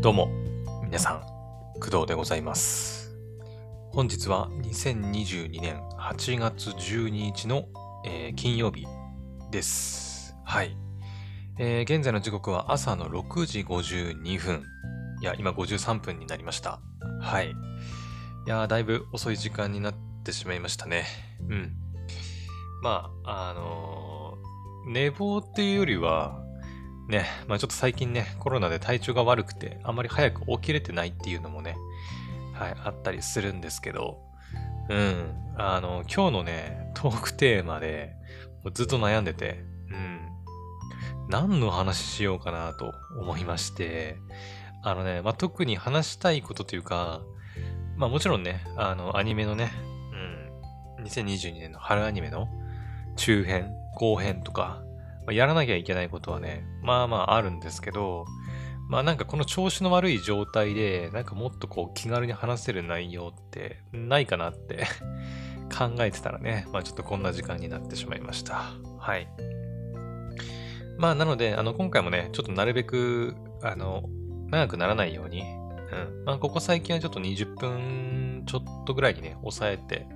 どうも皆さん、工藤でございます。本日は2022年8月12日の、金曜日です。はい、現在の時刻は朝の6時52分いや今53分になりました。はい、いやだいぶ遅い時間になってしまいましたね。まあ寝坊っていうよりはね、ちょっと最近ね、コロナで体調が悪くて、あんまり早く起きれてないっていうのもね、あったりするんですけど、今日のね、トークテーマで、ずっと悩んでて、何の話しようかなと思いまして、特に話したいことというか、もちろんね、アニメのね、2022年の春アニメの中編、後編とか、やらなきゃいけないことはね、あるんですけど、この調子の悪い状態で、もっとこう気軽に話せる内容ってないかなって考えてたらね、ちょっとこんな時間になってしまいました。はい。なので、今回もね、ちょっとなるべく、長くならないように、ここ最近はちょっと20分ちょっとぐらいにね、抑えて、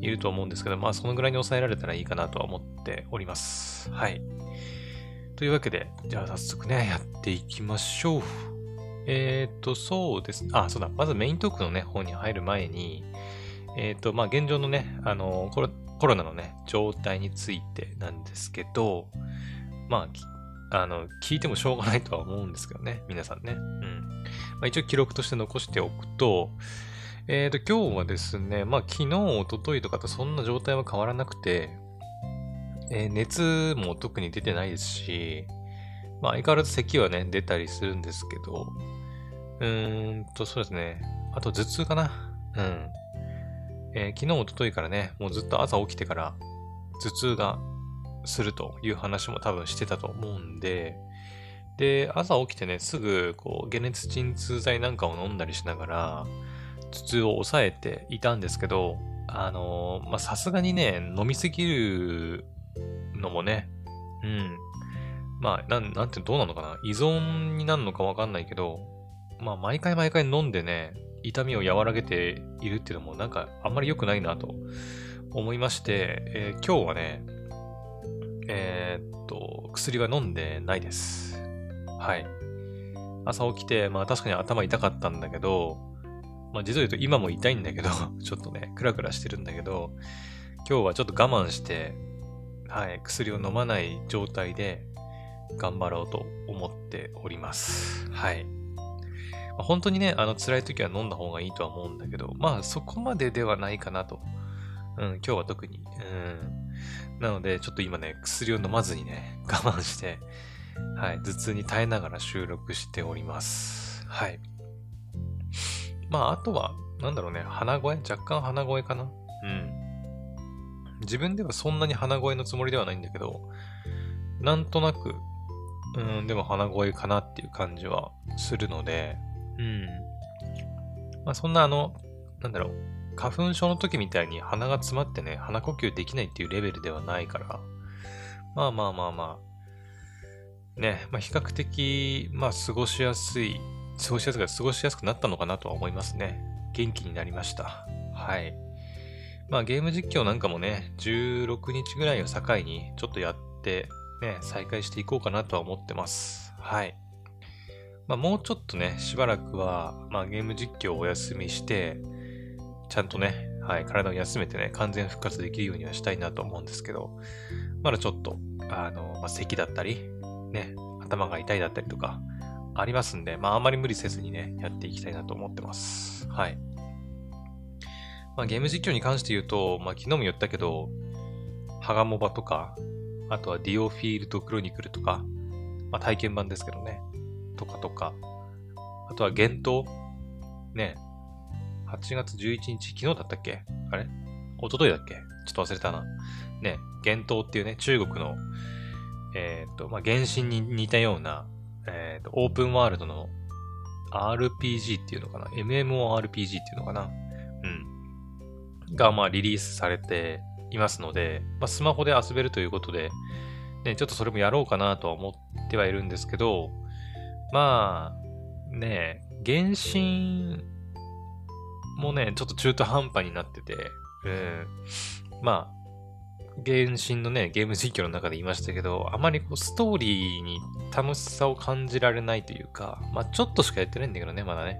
いると思うんですけど、そのぐらいに抑えられたらいいかなとは思っております。はい。というわけで、じゃあ早速ね、やっていきましょう。そうですね。あ、そうだ。まずメイントークのね、方に入る前に、現状のね、コロナのね、状態についてなんですけど、聞いてもしょうがないとは思うんですけどね、皆さんね。一応記録として残しておくと、今日はですね、昨日、一昨日とかとそんな状態は変わらなくて、熱も特に出てないですし、相変わらず咳はね、出たりするんですけど、そうですね。あと頭痛かな。昨日、一昨日からね、もうずっと朝起きてから頭痛がするという話も多分してたと思うんで、で、朝起きてね、すぐこう、解熱鎮痛剤なんかを飲んだりしながら、頭痛を抑えていたんですけど、さすがにね、飲みすぎるのもね、どうなのかな、依存になるのかわかんないけど、毎回飲んでね、痛みを和らげているっていうのもあんまり良くないなと思いまして、今日はね、薬は飲んでないです。はい。朝起きて、確かに頭痛かったんだけど、実を言うと今も痛いんだけど、ちょっとね、クラクラしてるんだけど、今日はちょっと我慢して、薬を飲まない状態で頑張ろうと思っております。はい。本当にね、辛い時は飲んだ方がいいとは思うんだけど、そこまでではないかなと。今日は特に。なので、ちょっと今ね、薬を飲まずにね、我慢して、頭痛に耐えながら収録しております。はい。あとは、若干鼻声かな。自分ではそんなに鼻声のつもりではないんだけど、なんとなく、でも鼻声かなっていう感じはするので、そんな花粉症の時みたいに鼻が詰まってね、鼻呼吸できないっていうレベルではないから、比較的、過ごしやすくなったのかなとは思いますね。元気になりました。はい。ゲーム実況なんかもね、16日ぐらいを境にちょっとやって、ね、再開していこうかなとは思ってます。はい。もうちょっとね、しばらくは、ゲーム実況をお休みして、ちゃんとね、体を休めてね、完全復活できるようにはしたいなと思うんですけど、まだちょっと、咳だったり、ね、頭が痛いだったりとか、ありますんで、あんまり無理せずにね、やっていきたいなと思ってます。はい。ゲーム実況に関して言うと、昨日も言ったけど、ハガモバとか、あとはディオフィールドクロニクルとか、体験版ですけどね、とか、あとは幻冬、ね、8月11日、昨日だったっけ？あれ？一昨日だっけ？ちょっと忘れたな。ね、幻冬っていうね、中国の、原神に似たような、オープンワールドの RPG っていうのかな ?MMORPG っていうのかなが、リリースされていますので、スマホで遊べるということで、ね、ちょっとそれもやろうかなとは思ってはいるんですけど、ねえ、原神もね、ちょっと中途半端になってて、まあ、原神のね、ゲーム実況の中で言いましたけど、あまりこうストーリーに楽しさを感じられないというか、まあちょっとしかやってないんだけどね、まだね。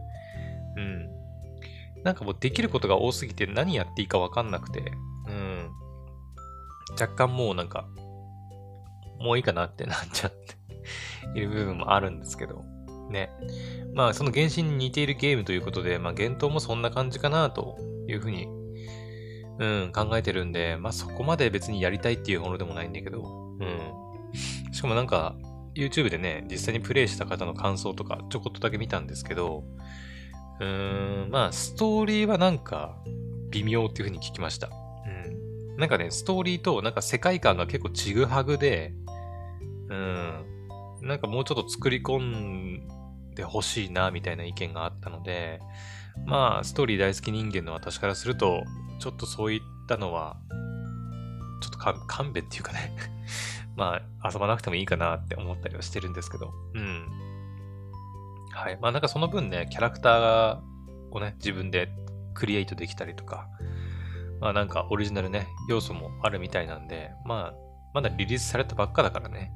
なんかもうできることが多すぎて何やっていいかわかんなくて、若干もうなんか、もういいかなってなっちゃっている部分もあるんですけど、ね。まあその原神に似ているゲームということで、まあ幻冬もそんな感じかなというふうに考えてるんで、まあそこまで別にやりたいっていうものでもないんだけど、しかもなんか YouTube でね、実際にプレイした方の感想とかちょこっとだけ見たんですけど、まあストーリーはなんか微妙っていうふうに聞きました。なんかね、ストーリーとなんか世界観が結構ちぐはぐで、なんかもうちょっと作り込んでほしいなみたいな意見があったので、まあストーリー大好き人間の私からすると、ちょっとそういったのはちょっと勘弁っていうかねまあ遊ばなくてもいいかなって思ったりはしてるんですけど、はい、まあなんかその分ね、キャラクターをね自分でクリエイトできたりとか、まあなんかオリジナルね要素もあるみたいなんで、まあまだリリースされたばっかだからね、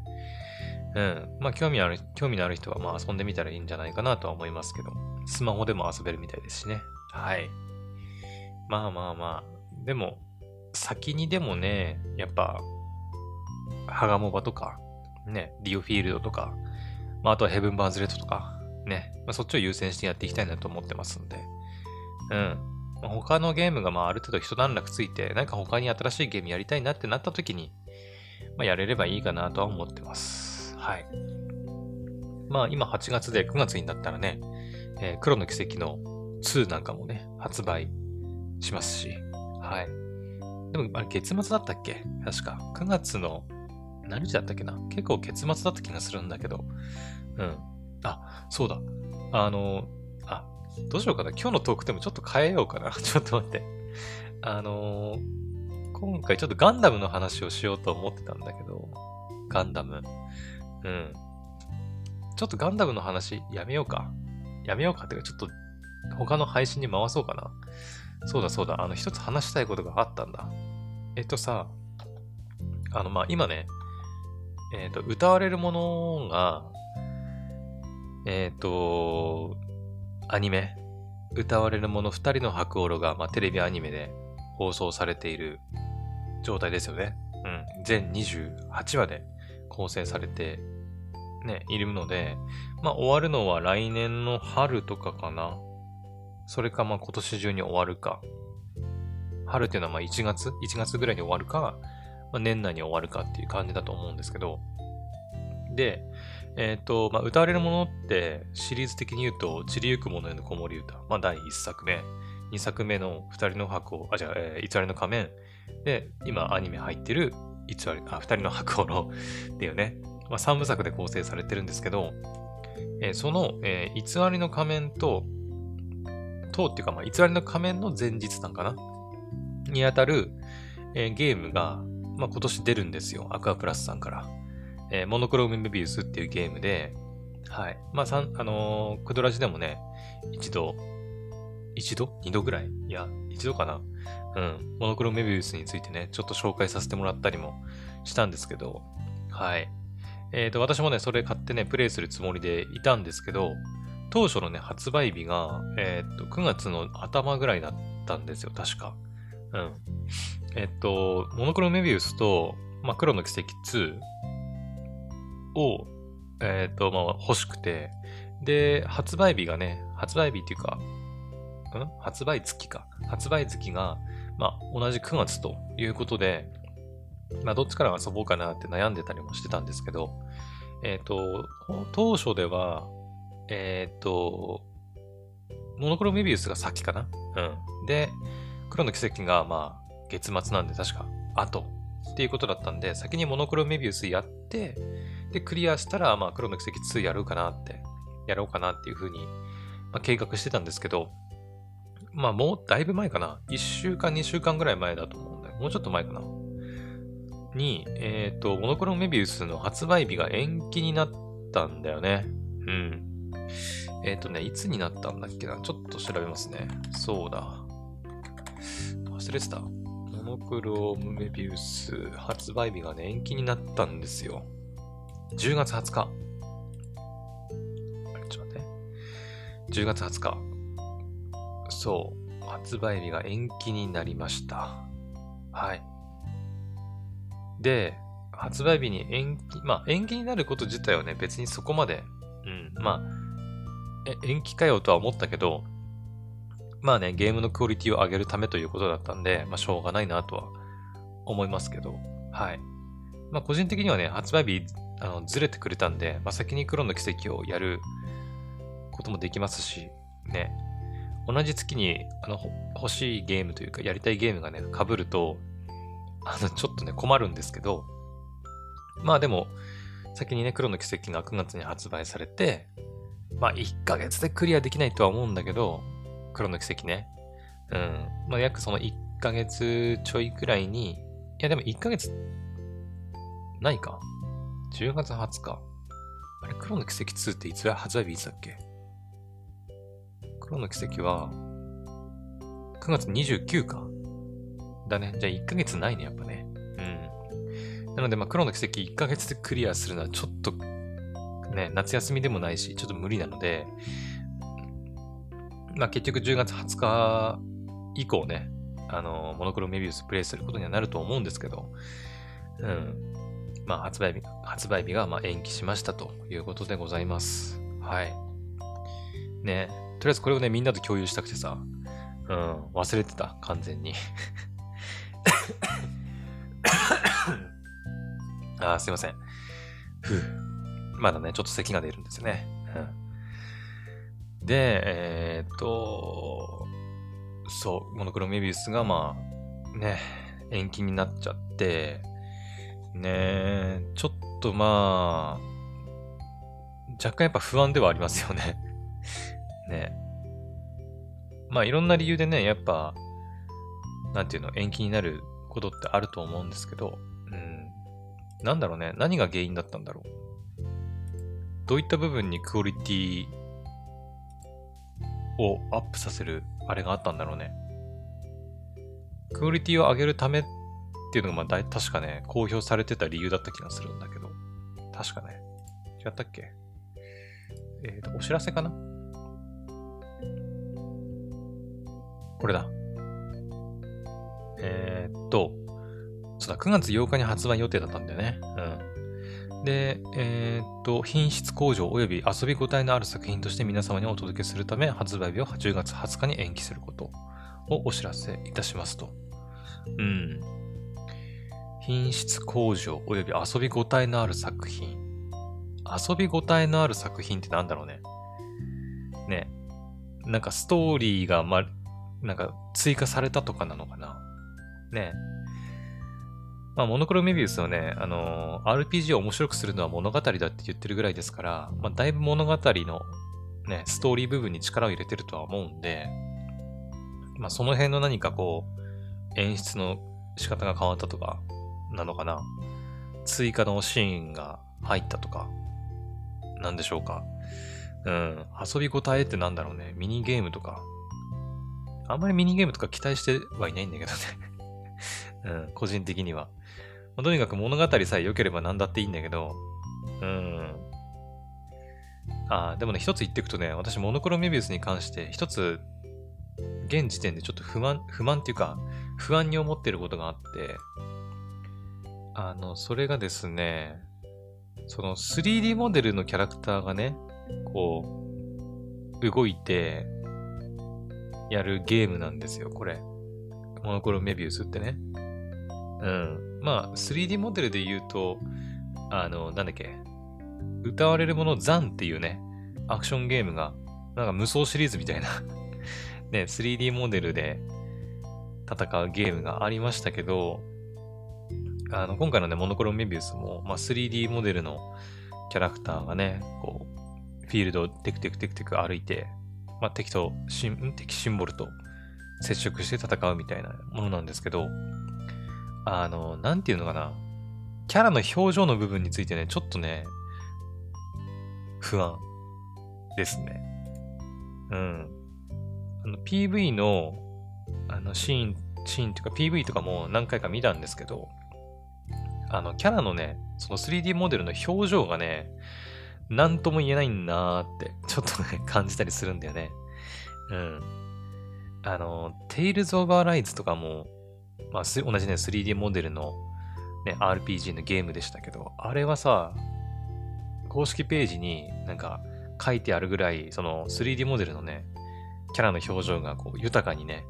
まあ興味のある人はまあ遊んでみたらいいんじゃないかなとは思いますけど、スマホでも遊べるみたいですしね。はい。まあまあまあ、でも先にでもね、やっぱハガモバとかね、ディオフィールドとか、まああとはヘブンバーズレッドとかね、まあ、そっちを優先してやっていきたいなと思ってますんで、まあ、他のゲームがまあある程度一段落ついて、なんか他に新しいゲームやりたいなってなった時に、まあ、やれればいいかなとは思ってます。はい。まあ今8月で9月になったらね、黒の奇跡の2なんかもね発売しますし、でもあれ月末だったっけ？確か9月の何日だったっけな？結構月末だった気がするんだけど、あ、そうだ。どうしようかな。今日のトークでもちょっと変えようかな。ちょっと待って。今回ちょっとガンダムの話をしようと思ってたんだけど、ガンダム。ちょっとガンダムの話やめようか。やめようかっていうか、ちょっと他の配信に回そうかな。そうだそうだ。一つ話したいことがあったんだ。さ、まあ、今ね、歌われるものが、アニメ、歌われるもの二人の白オロが、まあ、テレビアニメで放送されている状態ですよね。全28話で構成されて、ね、いるので、まあ、終わるのは来年の春とかかな。それか、まあ、今年中に終わるか。春っていうのは、まあ、1月ぐらいに終わるか、まあ、年内に終わるかっていう感じだと思うんですけど。で、まあ、歌われるものって、シリーズ的に言うと、散りゆくものへの子守歌。まあ、第1作目。2作目の2人の白を、偽りの仮面。で、今、アニメ入ってる、2人の白をのっていうね。まあ、3部作で構成されてるんですけど、その、偽りの仮面とっていうか、まあ、偽りの仮面の前日なんかなにあたる、ゲームが、まあ、今年出るんですよ。アクアプラスさんから。モノクロームメビウスっていうゲームで、まあ、クドラジでもね、2度ぐらい、いや、1度かな。モノクロームメビウスについてね、ちょっと紹介させてもらったりもしたんですけど、私もね、それ買ってね、プレイするつもりでいたんですけど、当初のね、発売日が、9月の頭ぐらいだったんですよ、確か。モノクロメビウスと、まあ、黒の奇跡2を、まあ、欲しくて、で、発売月が、まあ、同じ9月ということで、まあ、どっちから遊ぼうかなって悩んでたりもしてたんですけど、当初では、モノクロメビウスが先かな。で、黒の奇跡が、まあ、月末なんで確か、後っていうことだったんで、先にモノクロメビウスやって、で、クリアしたら、まあ、黒の奇跡2やろうかなっていうふうに、まあ、計画してたんですけど、まあ、もうだいぶ前かな。1週間、2週間ぐらい前だと思うんだよ。もうちょっと前かな。に、モノクロメビウスの発売日が延期になったんだよね。いつになったんだっけな。ちょっと調べますね。そうだ。忘れてた。モノクロームメビウス発売日がね、延期になったんですよ。10月20日。あれ、ちょっと待って。10月20日。そう。発売日が延期になりました。はい。で、発売日に延期、まあ延期になること自体はね、別にそこまで、まあ、延期かよとは思ったけど、まあね、ゲームのクオリティを上げるためということだったんで、まあしょうがないなとは思いますけど、はい。まあ個人的にはね、発売日ずれてくれたんで、まあ先に黒の奇跡をやることもできますし、ね、同じ月に欲しいゲームというか、やりたいゲームがね、被ると、ちょっとね、困るんですけど、まあでも、先にね、黒の奇跡が9月に発売されて、まあ、1ヶ月でクリアできないとは思うんだけど、黒の奇跡ね。まあ、約その1ヶ月ちょいくらいに、いや、でも1ヶ月、ないか。10月20日。あれ、黒の奇跡2っていつ発売日いつだっけ？黒の奇跡は、9月29か。だね。じゃあ1ヶ月ないね、やっぱね。なので、まあ、黒の奇跡1ヶ月でクリアするのはちょっと、ね、夏休みでもないし、ちょっと無理なので、まあ結局10月20日以降ね、モノクロメビウスプレイすることにはなると思うんですけど、まあ発売日がまあ延期しましたということでございます。はい。ね、とりあえずこれをね、みんなと共有したくてさ、忘れてた、完全に。あ、すいません。まだね、ちょっと咳が出るんですよね。で、そう、モノクロメビウスがまあ、ね、延期になっちゃって、ね、ちょっとまあ、若干やっぱ不安ではありますよね。ね。まあいろんな理由でね、やっぱ、なんていうの、延期になることってあると思うんですけど、なんだろうね、何が原因だったんだろう。どういった部分にクオリティをアップさせるあれがあったんだろうね。クオリティを上げるためっていうのがまあ確かね、公表されてた理由だった気がするんだけど。確かね。違ったっけ？お知らせかな？これだ。そうだ、9月8日に発売予定だったんだよね。で、品質向上及び遊び応えのある作品として皆様にお届けするため、発売日を10月20日に延期することをお知らせいたしますと。品質向上及び遊び応えのある作品。遊び応えのある作品ってなんだろうね。ね。なんかストーリーがなんか追加されたとかなのかな。ね。まあ、モノクロメビウスはね、RPG を面白くするのは物語だって言ってるぐらいですから、まあ、だいぶ物語のね、ストーリー部分に力を入れてるとは思うんで、まあ、その辺の何かこう、演出の仕方が変わったとか、なのかな。追加のシーンが入ったとか、なんでしょうか。遊び応えってなんだろうね。ミニゲームとか。あんまりミニゲームとか期待してはいないんだけどね。個人的には。まあ、とにかく物語さえ良ければ何だっていいんだけど、でもね、一つ言っていくとね、私、モノクロメビウスに関して、一つ、現時点でちょっと不満っていうか、不安に思ってることがあって、それがですね、その 3D モデルのキャラクターがね、こう、動いて、やるゲームなんですよ、これ。モノクロメビウスってね。まあ 3D モデルで言うとなんだっけ、歌われるものザンっていうね、アクションゲームがなんか無双シリーズみたいなね、 3D モデルで戦うゲームがありましたけど、今回のねモノクロメビウスも、まあ、3D モデルのキャラクターがねこうフィールドをテクテクテクテク歩いて、まあ、敵シンボルと接触して戦うみたいなものなんですけど、なんていうのかな、キャラの表情の部分についてね、ちょっとね、不安ですね。うん。PV の、シーンとか PV とかも何回か見たんですけど、キャラのね、その 3D モデルの表情がね、なんとも言えないんなーって、ちょっとね、感じたりするんだよね。うん。Tales of aride とかも、まあ、同じね、3D モデルの、ね、RPG のゲームでしたけど、あれはさ、公式ページになんか書いてあるぐらい、その 3D モデルのね、キャラの表情がこう豊かにね、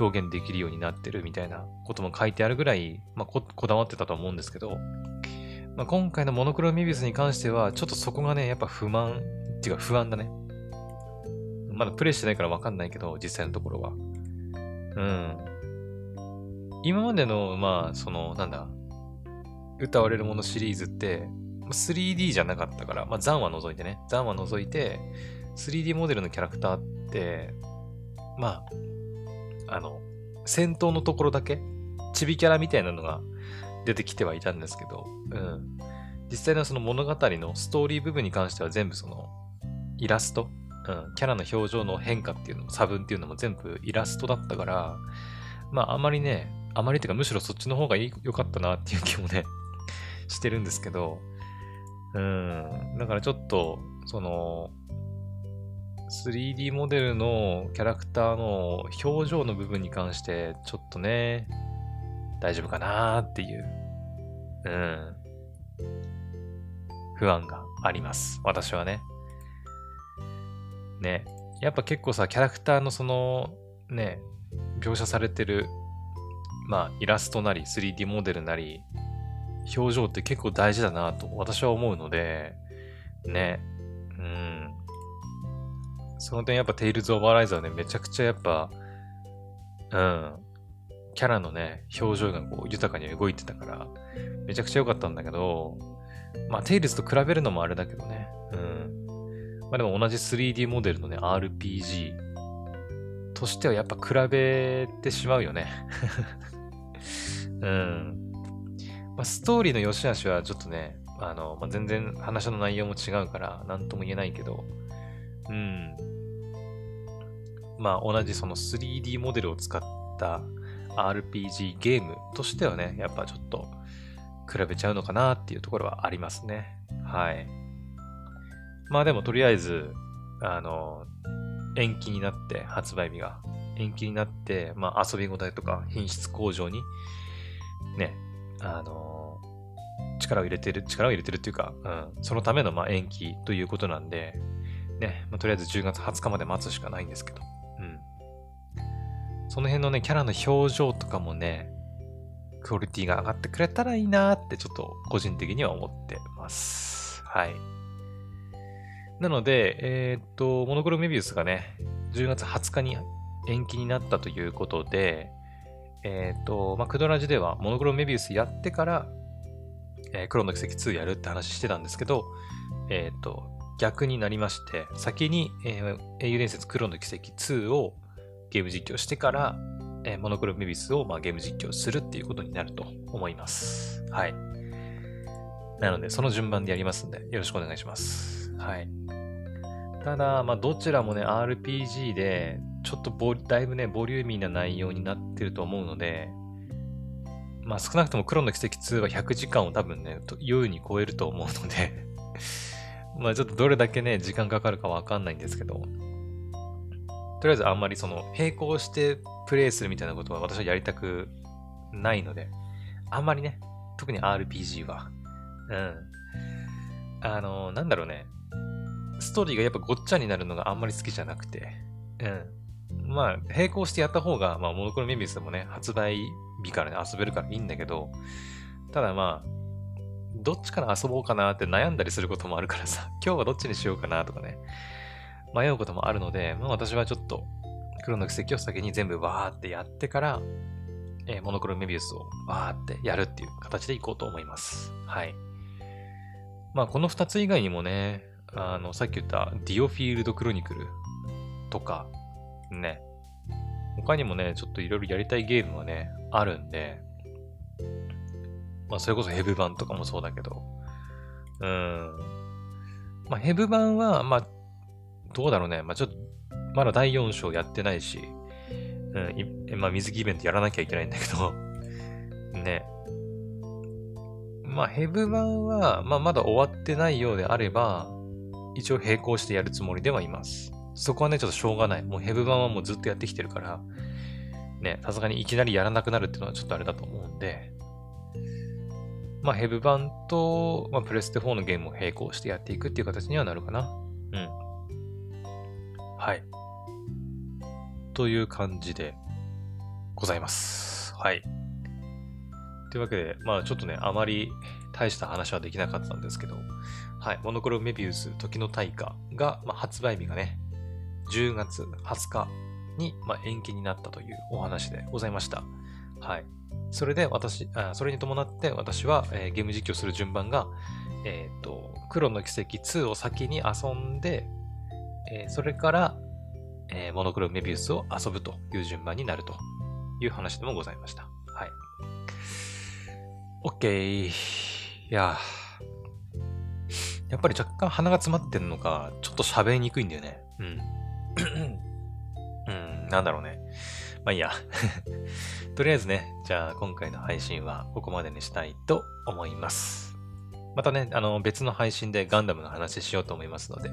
表現できるようになってるみたいなことも書いてあるぐらい、まあ、こだわってたと思うんですけど、まあ、今回のモノクロミビスに関しては、ちょっとそこがね、やっぱ不安だね。まだプレイしてないからわかんないけど、実際のところは。うん。今までの、まあ、歌われるものシリーズって、3D じゃなかったから、まあ、ザンは除いて、3D モデルのキャラクターって、まあ、戦闘のところだけ、チビキャラみたいなのが出てきてはいたんですけど、うん。実際のその物語のストーリー部分に関しては全部その、イラスト、うん、キャラの表情の変化っていうのも、差分っていうのも全部イラストだったから、まあ、あまりっていうか、むしろそっちの方が良かったなっていう気もね、してるんですけど、だからちょっと、その、3D モデルのキャラクターの表情の部分に関して、ちょっとね、大丈夫かなーっていう、不安があります。私はね。ね、やっぱ結構さ、キャラクターのその、ね、描写されてる、まあ、イラストなり、3D モデルなり、表情って結構大事だなと私は思うので、ね、その点やっぱテイルズ・オブ・アライズはね、めちゃくちゃやっぱ、キャラのね、表情がこう豊かに動いてたから、めちゃくちゃ良かったんだけど、まあテイルズと比べるのもあれだけどね、まあでも同じ 3D モデルのね、RPG としてはやっぱ比べてしまうよね。まあ、ストーリーの良し悪しはちょっとね、まあ、全然話の内容も違うから何とも言えないけど、まあ同じその 3D モデルを使った RPG ゲームとしてはね、やっぱちょっと比べちゃうのかなっていうところはありますね。はい。まあでもとりあえず、延期になって、発売日が延期になって、まあ遊び応えとか品質向上にね、力を入れてるっていうか、そのためのまあ延期ということなんで、ね、まあ、とりあえず10月20日まで待つしかないんですけど、その辺のね、キャラの表情とかもね、クオリティが上がってくれたらいいなーってちょっと個人的には思ってます。はい。なので、モノクロメビウスがね、10月20日に延期になったということで、まあ、クドラジではモノクロメビウスやってから、黒の奇跡2やるって話してたんですけど、逆になりまして、先に、英雄伝説黒の奇跡2をゲーム実況してから、モノクロメビウスを、まあ、ゲーム実況するっていうことになると思います。はい。なので、その順番でやりますんで、よろしくお願いします。はい。ただ、まあ、どちらもね、RPG で、ちょっとだいぶね、ボリューミーな内容になってると思うので、まあ少なくとも黒の奇跡2は100時間を多分ね、優に超えると思うので、まあちょっとどれだけね、時間かかるかわかんないんですけど、とりあえずあんまりその、並行してプレイするみたいなことは私はやりたくないので、あんまりね、特に RPG は、なんだろうね、ストーリーがやっぱごっちゃになるのがあんまり好きじゃなくて、まあ、並行してやった方が、まあ、モノクロメビウスでもね、発売日からね、遊べるからいいんだけど、ただまあ、どっちから遊ぼうかなって悩んだりすることもあるからさ、今日はどっちにしようかなとかね、迷うこともあるので、まあ私はちょっと、黒の奇跡を先に全部わーってやってから、モノクロメビウスをわーってやるっていう形でいこうと思います。はい。まあ、この2つ以外にもね、さっき言ったディオフィールドクロニクルとか、ね、他にもねちょっといろいろやりたいゲームはねあるんで、まあそれこそヘブ版とかもそうだけど、まあヘブ版はまあどうだろうね、まあちょっとまだ第4章やってないし、まあ水着イベントやらなきゃいけないんだけど、ね。まあヘブ版は、まあまだ終わってないようであれば、一応並行してやるつもりではいます。そこはね、ちょっとしょうがない。もうヘブ版はもうずっとやってきてるから、ね、さすがにいきなりやらなくなるっていうのはちょっとあれだと思うんで、まあヘブ版と、まあ、プレステ4のゲームを並行してやっていくっていう形にはなるかな。うん。はい。という感じでございます。はい。というわけで、まあちょっとね、あまり大した話はできなかったんですけど、はい、モノクロメビウス時の大火が、まあ、発売日がね、10月20日に、まあ、延期になったというお話でございました。はい。それでそれに伴って私は、ゲーム実況する順番が、黒の奇跡2を先に遊んで、それから、モノクロメビウスを遊ぶという順番になるという話でもございました。はい。OK。いやー、やっぱり若干鼻が詰まってんのか、ちょっと喋りにくいんだよね。うん。なんだろうね。まあいいや。とりあえずね、じゃあ今回の配信はここまでにしたいと思います。またね、別の配信でガンダムの話しようと思いますので、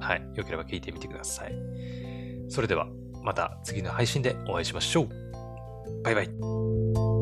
はい、よければ聞いてみてください。それでは、また次の配信でお会いしましょう。バイバイ。